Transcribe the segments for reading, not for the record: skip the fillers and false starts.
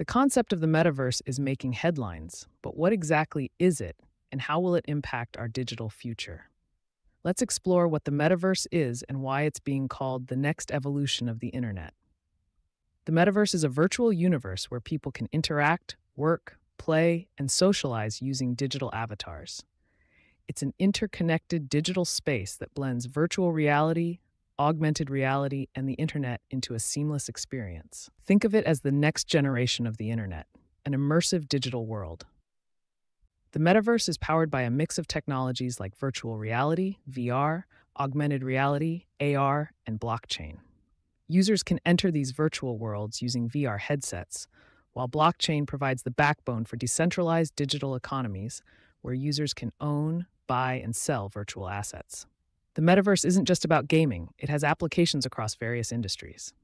The concept of the metaverse is making headlines, but what exactly is it, and how will it impact our digital future? Let's explore what the metaverse is and why it's being called the next evolution of the internet. The metaverse is a virtual universe where people can interact, work, play, and socialize using digital avatars. It's an interconnected digital space that blends virtual reality, augmented reality, and the internet into a seamless experience. Think of it as the next generation of the internet, an immersive digital world. The metaverse is powered by a mix of technologies like virtual reality, VR, augmented reality, AR, and blockchain. Users can enter these virtual worlds using VR headsets, while blockchain provides the backbone for decentralized digital economies where users can own, buy, and sell virtual assets. The metaverse isn't just about gaming, it has applications across various industries.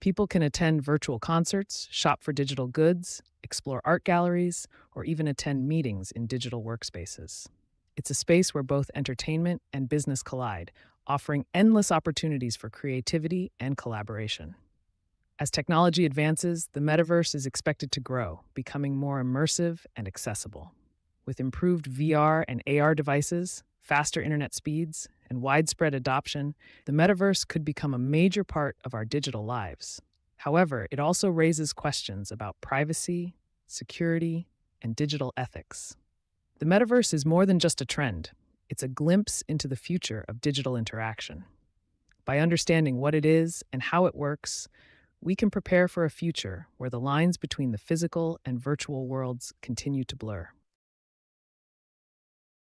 People can attend virtual concerts, shop for digital goods, explore art galleries, or even attend meetings in digital workspaces. It's a space where both entertainment and business collide, offering endless opportunities for creativity and collaboration. As technology advances, the metaverse is expected to grow, becoming more immersive and accessible. With improved VR and AR devices, faster internet speeds, and widespread adoption, the metaverse could become a major part of our digital lives. However, it also raises questions about privacy, security, and digital ethics. The metaverse is more than just a trend. It's a glimpse into the future of digital interaction. By understanding what it is and how it works, we can prepare for a future where the lines between the physical and virtual worlds continue to blur.